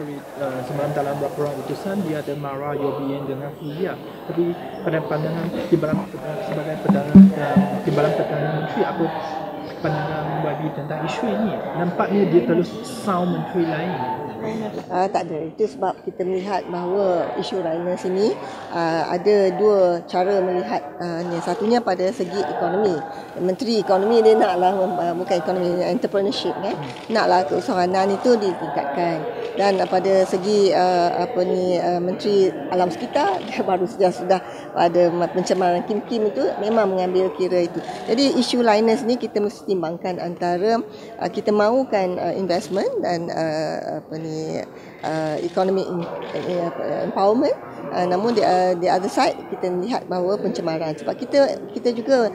hari semalam dalam laporan utusan dia ada marah Yeo Bee Yin dengan India. Tapi pada pandangan timbalan sebagai timbalan perdana menteri, apa pandangan Wabi tentang isu ini? Nampaknya dia terlalu sound menteri lain. Tak ada. Itu sebab kita melihat bahawa isu Lynas ini ada dua cara melihat. Satunya pada segi ekonomi. Menteri ekonomi dia naklah, bukan ekonomi, entrepreneurship kan. Naklah keusahawanan itu ditingkatkan. Dan pada segi menteri alam sekitar, dia baru sudah ada pencemaran kim-kim itu memang mengambil kira itu. Jadi isu Lynas ni kita mesti timbangkan antara kita mahukan investment dan economic empowerment, namun di other side kita lihat bahawa pencemaran, sebab kita juga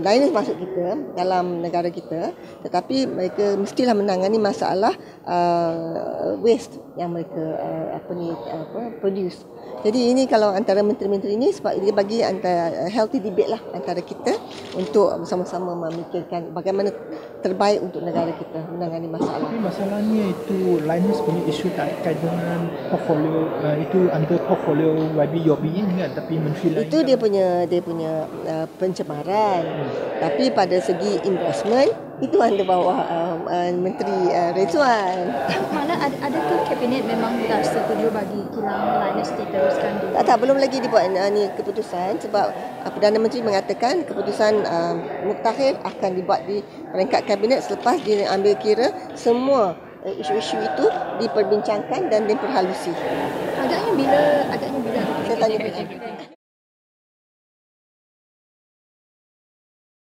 Lynas masuk kita dalam negara kita, tetapi mereka mestilah menangani masalah waste yang mereka produce. Jadi ini kalau antara menteri-menteri ini, sebab dia bagi antara healthy debate lah antara kita untuk bersama-sama memikirkan bagaimana terbaik untuk negara kita menangani masalah. Tapi masalahnya itu Lynas punya isu kait dengan portfolio itu antara portfolio Yeo Bee Yin kan, tapi menteri lain itu kan? dia punya pencemaran. Tapi pada segi investment itu anda bawah Menteri Rizwan. Malah adakah kabinet memang dah setuju bagi kilang Lynas diteruskan dulu? Tak, belum lagi dibuat keputusan, sebab Perdana Menteri mengatakan keputusan mutakhir akan dibuat di peringkat kabinet selepas dia ambil kira semua isu-isu itu diperbincangkan dan diperhalusi. Agaknya bila saya tanya